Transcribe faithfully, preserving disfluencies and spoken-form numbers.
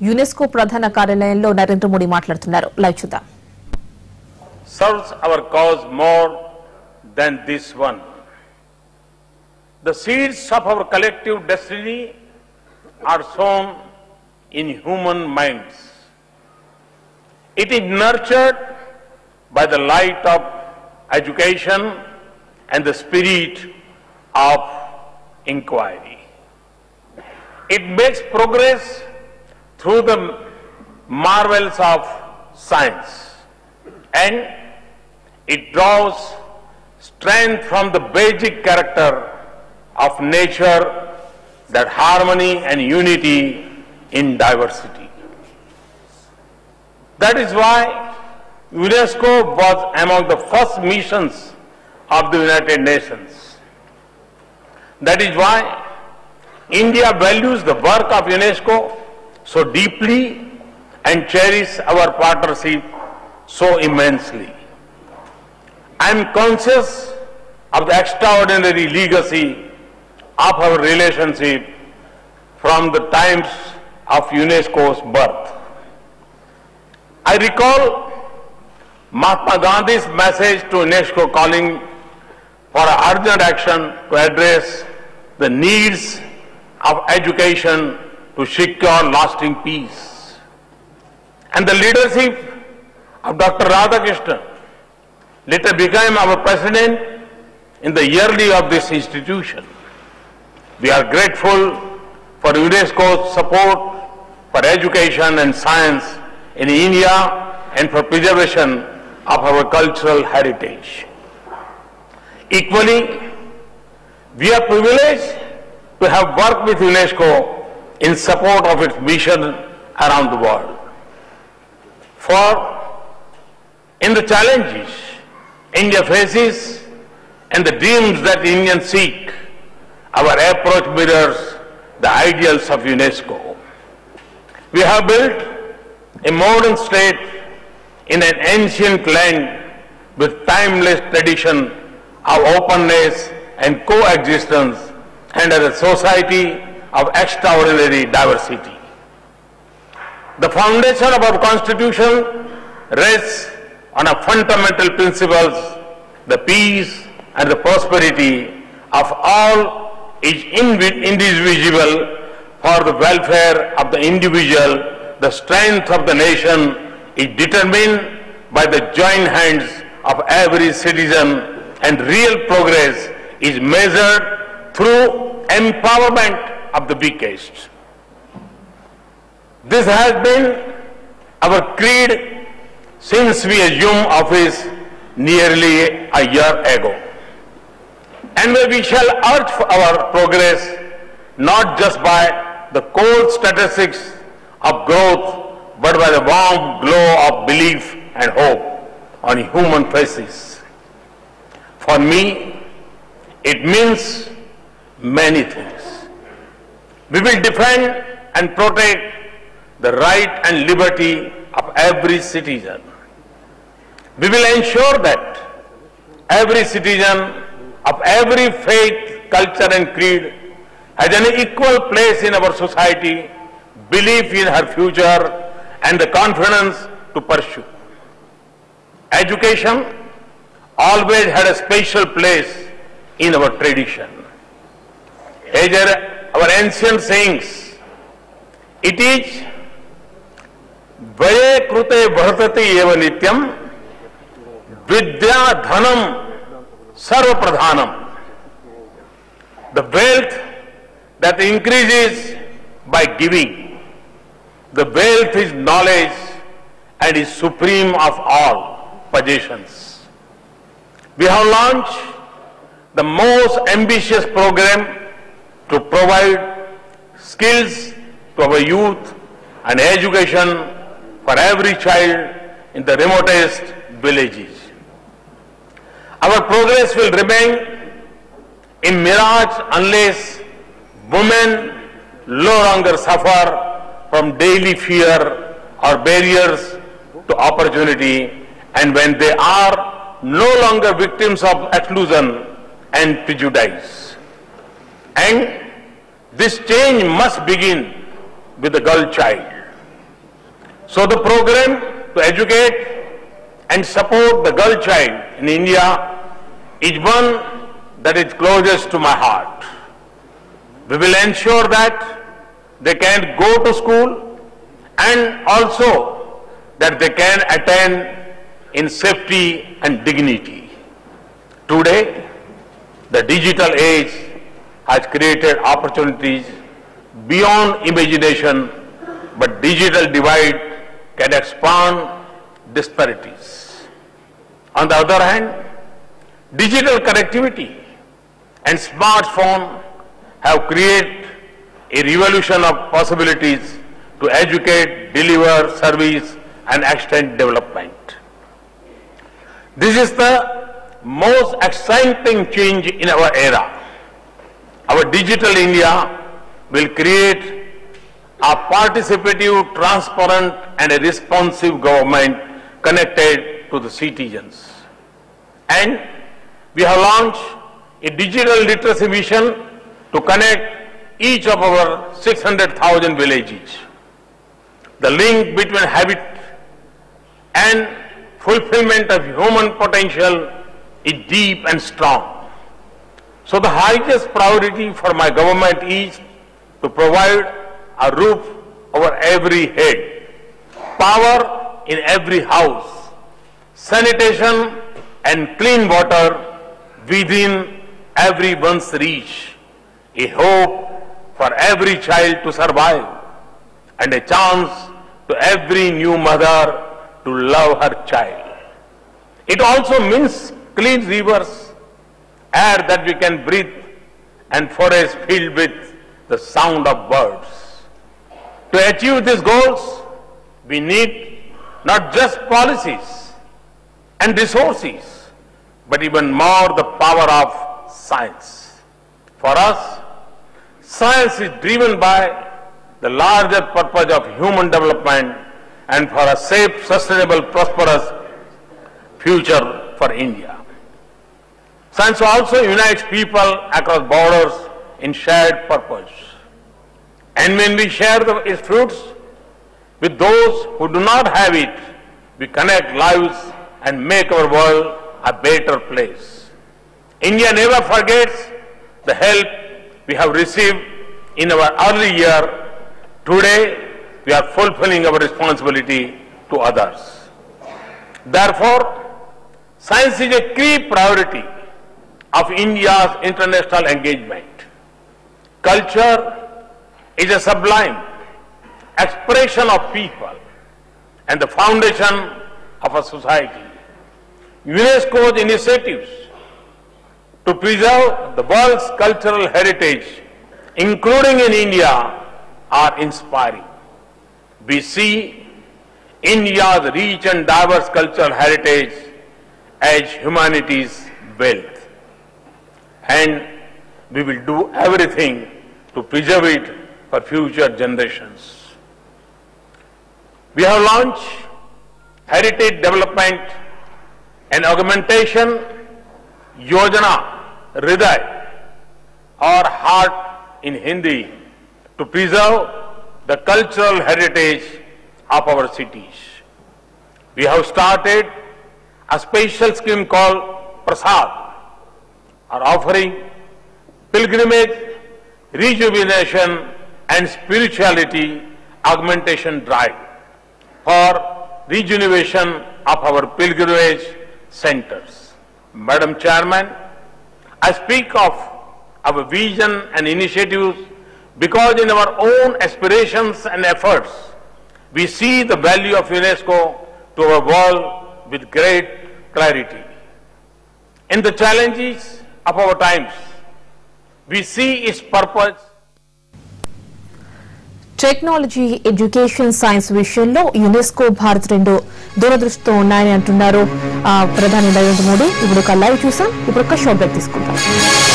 UNESCO Pradhana Karyalayamlo Narendra Modi maatladutunnaru. Live chuddam. Serves our cause more than this one. The seeds of our collective destiny are sown in human minds. It is nurtured by the light of education and the spirit of inquiry. It makes progress through the marvels of science, and it draws strength from the basic character of nature, that harmony and unity in diversity. That is why UNESCO was among the first missions of the United Nations. That is why India values the work of UNESCO so deeply and cherishes our partnership so immensely. I am conscious of the extraordinary legacy of our relationship from the times of UNESCO's birth. I recall Mahatma Gandhi's message to UNESCO calling for urgent action to address the needs of education to secure lasting peace. And the leadership of Doctor Radhakrishnan later became our president in the yearly of this institution. We are grateful for UNESCO's support for education and science in India and for preservation of our cultural heritage. Equally, we are privileged to have worked with UNESCO in support of its mission around the world. For in the challenges India faces and the dreams that Indians seek, our approach mirrors the ideals of UNESCO. We have built a modern state in an ancient land with timeless tradition of openness and coexistence, and as a society of extraordinary diversity. The foundation of our Constitution rests on our fundamental principles, the peace and the prosperity of all is indivisible, for the welfare of the individual. The strength of the nation is determined by the joint hands of every citizen, and real progress is measured through empowerment of the weakest. This has been our creed since we assumed office nearly a year ago. And we shall urge our progress not just by the cold statistics of growth, but by the warm glow of belief and hope on human faces. For me, it means many things. We will defend and protect the right and liberty of every citizen. We will ensure that every citizen of every faith, culture and creed has an equal place in our society, belief in her future and the confidence to pursue. Education always had a special place in our tradition. As our ancient sayings, it is Vaye Krute Bhartati Evanityam Vidya Dhanam Sarva Pradhanam. The wealth that increases by giving. The wealth is knowledge and is supreme of all possessions. We have launched the most ambitious program to provide skills to our youth and education for every child in the remotest villages. Our progress will remain a mirage unless women no longer suffer from daily fear or barriers to opportunity, and when they are no longer victims of exclusion and prejudice. And this change must begin with the girl child. So the program to educate and support the girl child in India is one that is closest to my heart. We will ensure that they can go to school and also that they can attend in safety and dignity. Today, the digital age has created opportunities beyond imagination, but digital divide can expand disparities. On the other hand, digital connectivity and smartphone have created a revolution of possibilities to educate, deliver, service, and extend development. This is the most exciting change in our era. Our digital India will create a participative, transparent, and a responsive government connected to the citizens. And we have launched a digital literacy mission to connect each of our six hundred thousand villages. The link between habit and fulfillment of human potential is deep and strong. So the highest priority for my government is to provide a roof over every head, power in every house, sanitation and clean water within everyone's reach, a hope for every child to survive, and a chance to every new mother to love her child. It also means clean rivers, air that we can breathe, and forests filled with the sound of birds. To achieve these goals, we need not just policies and resources, but even more the power of science. For us, science is driven by the larger purpose of human development and for a safe, sustainable, prosperous future for India. Science also unites people across borders in shared purpose. And when we share the, its fruits with those who do not have it, we connect lives and make our world a better place. India never forgets the help we have received in our early year. Today, we are fulfilling our responsibility to others. Therefore, science is a key priority of India's international engagement. Culture is a sublime expression of people and the foundation of a society. UNESCO's initiatives to preserve the world's cultural heritage, including in India, are inspiring. We see India's rich and diverse cultural heritage as humanity's wealth, and we will do everything to preserve it for future generations. We have launched Heritage Development and Augmentation Yojana, Ridai, or Heart in Hindi, to preserve the cultural heritage of our cities. We have started a special scheme called Prasad, or offering pilgrimage, rejuvenation, and spirituality augmentation drive for rejuvenation of our pilgrimage centers. Madam Chairman, I speak of our vision and initiatives because in our own aspirations and efforts, we see the value of UNESCO to our world with great clarity. In the challenges of our times, we see its purpose. Technology education science విషయంలో UNESCO Bharat రెండు దూరదృష్టితో ఉన్నాయని అంటున్నారు ప్రధాని నరేంద్ర మోడీ. ఇప్పుడు ఒక live చూసాం, ఇప్పుడు ఒక షార్ట్ బ్రేక్ తీసుకుంటాం.